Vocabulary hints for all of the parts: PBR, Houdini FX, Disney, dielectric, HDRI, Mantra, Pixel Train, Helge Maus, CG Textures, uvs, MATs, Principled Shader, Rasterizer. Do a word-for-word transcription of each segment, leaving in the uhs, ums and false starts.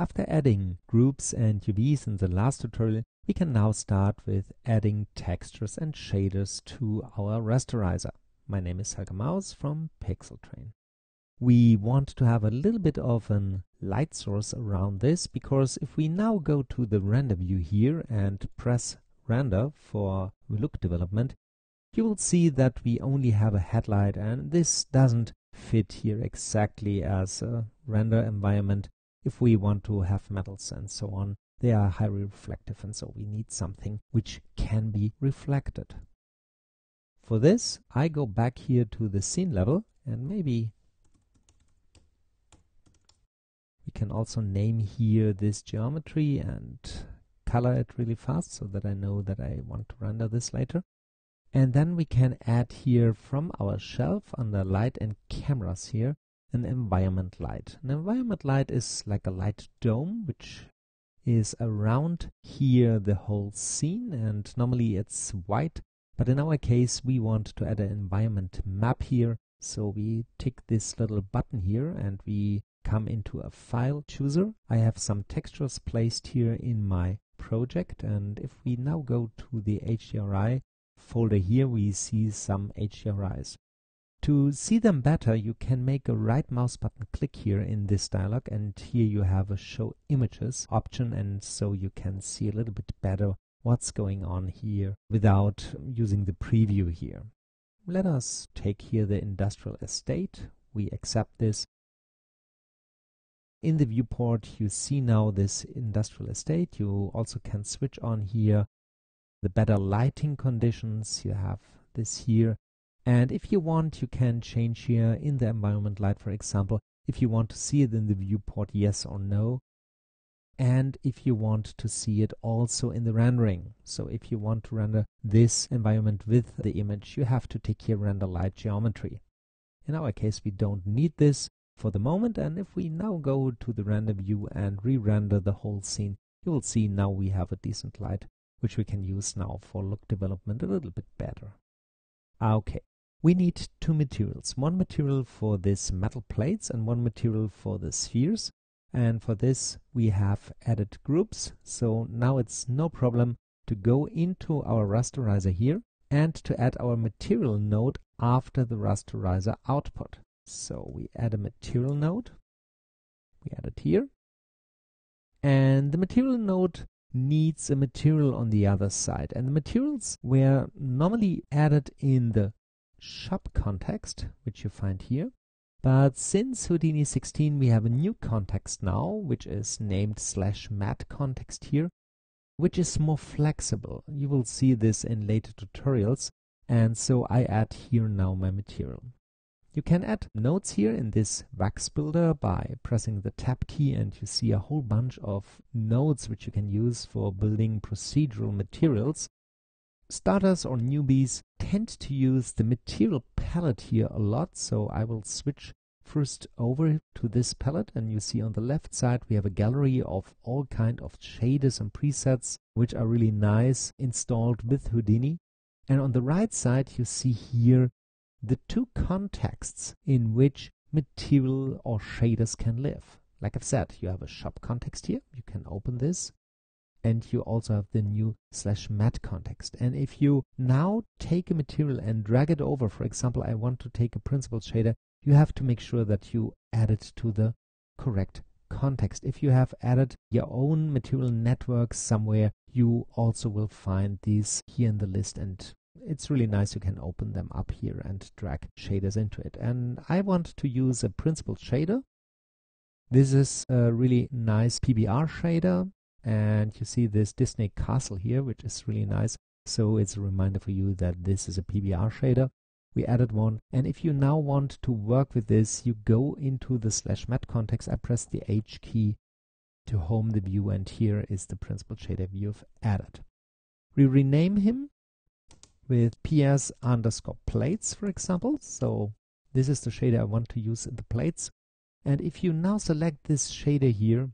After adding groups and U Vs in the last tutorial, we can now start with adding textures and shaders to our rasterizer. My name is Helge Maus from Pixel Train. We want to have a little bit of a light source around this, because if we now go to the render view here and press render for look development, you will see that we only have a headlight, and this doesn't fit here exactly as a render environment. If we want to have metals and so on, they are highly reflective, and so we need something which can be reflected. For this, I go back here to the scene level, and maybe we can also name here this geometry and color it really fast so that I know that I want to render this later. And then we can add here from our shelf under light and cameras here an environment light. An environment light is like a light dome which is around here the whole scene, and normally it's white, but in our case we want to add an environment map here, so we tick this little button here and we come into a file chooser. I have some textures placed here in my project, and if we now go to the H D R I folder here, we see some H D R Is. To see them better, you can make a right mouse button click here in this dialog, and here you have a show images option, and so you can see a little bit better what's going on here without using the preview here. Let us take here the industrial estate. We accept this. In the viewport you see now this industrial estate. You also can switch on here the better lighting conditions. You have this here. And if you want, you can change here in the environment light, for example, if you want to see it in the viewport, yes or no. And if you want to see it also in the rendering. So if you want to render this environment with the image, you have to tick here render light geometry. In our case, we don't need this for the moment. And if we now go to the render view and re-render the whole scene, you will see now we have a decent light, which we can use now for look development a little bit better. Okay. We need two materials, one material for this metal plates and one material for the spheres, and for this we have added groups, so now it's no problem to go into our rasterizer here and to add our material node after the rasterizer output. So we add a material node, we add it here, and the material node needs a material on the other side, and the materials were normally added in the shop context, which you find here, but since Houdini sixteen we have a new context now, which is named slash mat context here, which is more flexible. You will see this in later tutorials, and so I add here now my material. You can add nodes here in this wax builder by pressing the tab key, and you see a whole bunch of nodes which you can use for building procedural materials. Starters or newbies tend to use the material palette here a lot, so I will switch first over to this palette, and you see on the left side we have a gallery of all kind of shaders and presets which are really nice installed with Houdini, and on the right side you see here the two contexts in which material or shaders can live. Like I've said, you have a shop context here, you can open this, and you also have the new slash mat context. And if you now take a material and drag it over, for example, I want to take a principled shader, you have to make sure that you add it to the correct context. If you have added your own material networks somewhere, you also will find these here in the list, and it's really nice. You can open them up here and drag shaders into it. And I want to use a principled shader. This is a really nice P B R shader. And you see this Disney castle here, which is really nice. So it's a reminder for you that this is a P B R shader. We added one. And if you now want to work with this, you go into the slash mat context. I press the H key to home the view. And here is the principled shader view I've added. We rename him with P S underscore plates, for example. So this is the shader I want to use in the plates. And if you now select this shader here,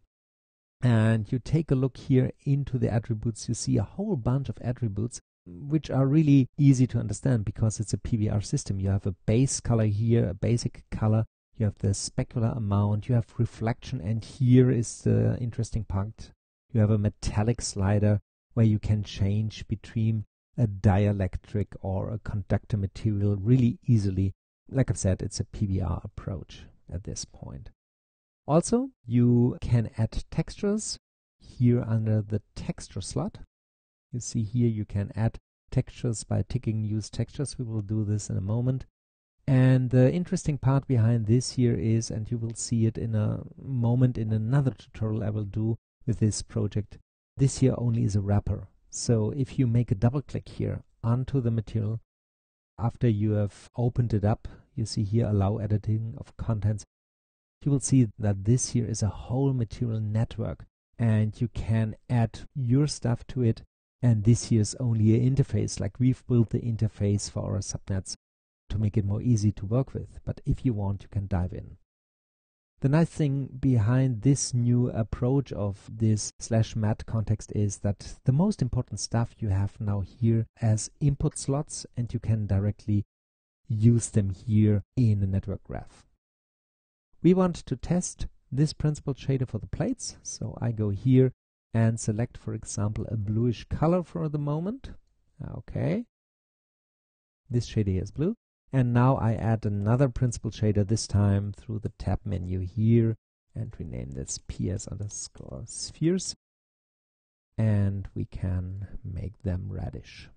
and you take a look here into the attributes, you see a whole bunch of attributes, which are really easy to understand because it's a P B R system. You have a base color here, a basic color, you have the specular amount, you have reflection, and here is the interesting part. You have a metallic slider where you can change between a dielectric or a conductor material really easily. Like I've said, it's a P B R approach at this point. Also, you can add textures here under the texture slot. You see here you can add textures by ticking use textures. We will do this in a moment. And the interesting part behind this here is, and you will see it in a moment in another tutorial I will do with this project, this here only is a wrapper. So if you make a double click here onto the material, after you have opened it up, you see here allow editing of contents, you will see that this here is a whole material network and you can add your stuff to it. And this here is only an interface, like we've built the interface for our subnets to make it more easy to work with. But if you want, you can dive in. The nice thing behind this new approach of this slash mat context is that the most important stuff you have now here as input slots, and you can directly use them here in the network graph. We want to test this principled shader for the plates. So I go here and select, for example, a bluish color for the moment. Okay. This shader here is blue. And now I add another principled shader, this time through the tab menu here, and rename this P S underscore spheres. And we can make them reddish.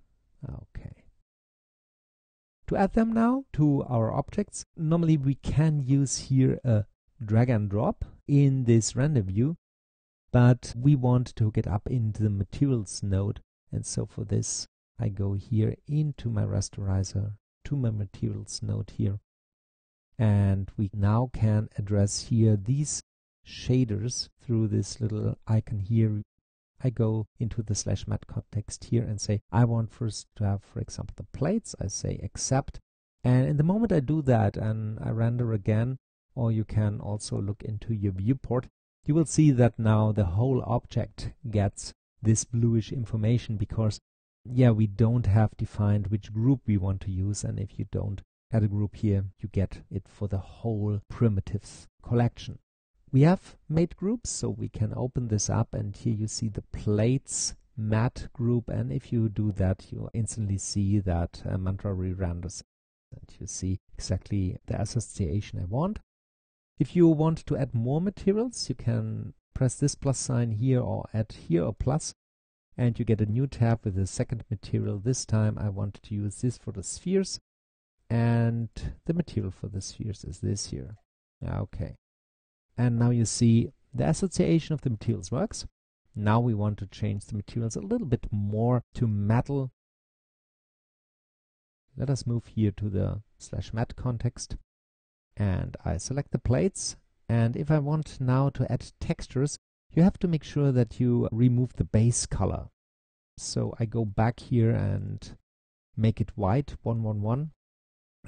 Okay. To add them now to our objects, normally we can use here a drag and drop in this render view, but we want to hook it up into the materials node. And so for this, I go here into my rasterizer, to my materials node here, and we now can address here these shaders through this little icon here. I go into the slash mat context here and say I want first to have, for example, the plates. I say accept, and in the moment I do that and I render again, or you can also look into your viewport, you will see that now the whole object gets this bluish information because yeah, we don't have defined which group we want to use, and if you don't add a group here, you get it for the whole primitives collection. We have made groups, so we can open this up, and here you see the plates mat group, and if you do that, you instantly see that uh, Mantra re-renders, and you see exactly the association I want. If you want to add more materials, you can press this plus sign here or add here or plus, and you get a new tab with a second material. This time I want to use this for the spheres, and the material for the spheres is this here. Okay. And now you see the association of the materials works. Now we want to change the materials a little bit more to metal. Let us move here to the slash mat context, and I select the plates. And if I want now to add textures, you have to make sure that you remove the base color. So I go back here and make it white, one one one.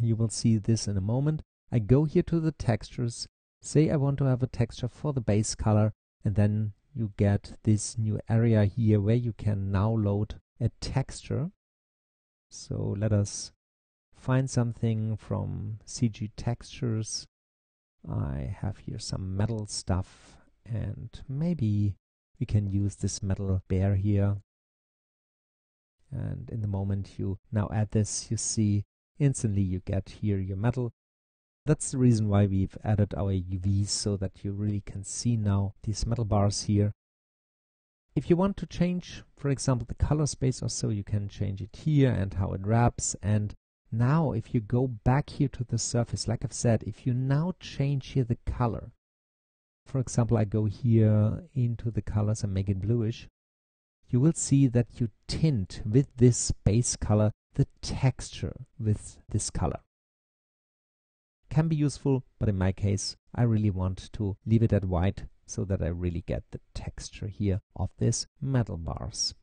You will see this in a moment. I go here to the textures, say I want to have a texture for the base color, and then you get this new area here where you can now load a texture. So let us find something from C G Textures. I have here some metal stuff, and maybe we can use this metal bear here. And in the moment you now add this, you see instantly you get here your metal. That's the reason why we've added our U Vs, so that you really can see now these metal bars here. If you want to change, for example, the color space or so, you can change it here and how it wraps. And now if you go back here to the surface, like I've said, if you now change here the color, for example, I go here into the colors and make it bluish, you will see that you tint with this base color the texture with this color. Can be useful, but in my case, I really want to leave it at white so that I really get the texture here of this metal bars.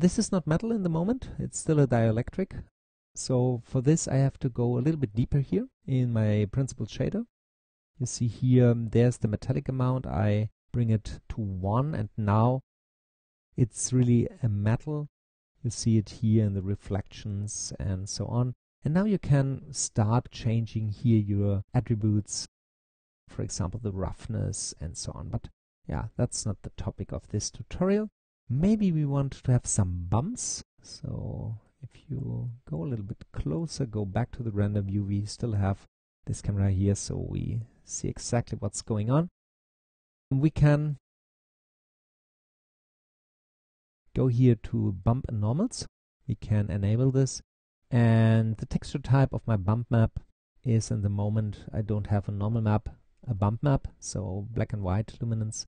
This is not metal in the moment, it's still a dielectric. So for this, I have to go a little bit deeper here in my principled shader. You see here, there's the metallic amount. I bring it to one, and now it's really a metal. You see it here in the reflections and so on. And now you can start changing here your attributes. for example, the roughness and so on. But yeah, that's not the topic of this tutorial. Maybe we want to have some bumps. So if you go a little bit closer, go back to the render view, we still have this camera here, so we see exactly what's going on. We can go here to bump and normals. We can enable this. And the texture type of my bump map is, in the moment, I don't have a normal map, a bump map, so black and white luminance.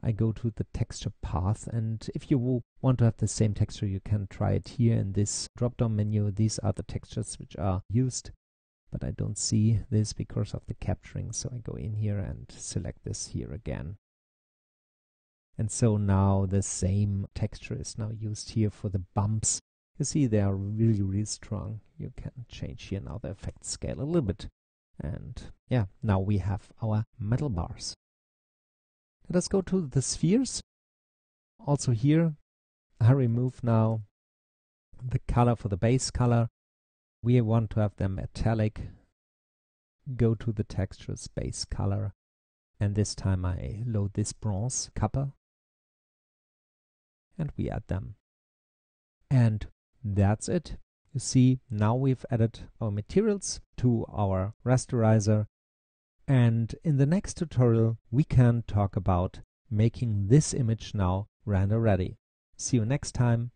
I go to the texture path, and if you want to have the same texture, you can try it here in this drop-down menu. These are the textures which are used, but I don't see this because of the capturing, so I go in here and select this here again. And so now the same texture is now used here for the bumps. You see they are really, really strong. You can change here now the effect scale a little bit. And yeah, now we have our metal bars. Let us go to the spheres. Also here, I remove now the color for the base color. We want to have them metallic. Go to the textures, base color. And this time I load this bronze copper. And we add them. And that's it. You see, now we've added our materials to our rasterizer. And in the next tutorial, we can talk about making this image now render ready. See you next time.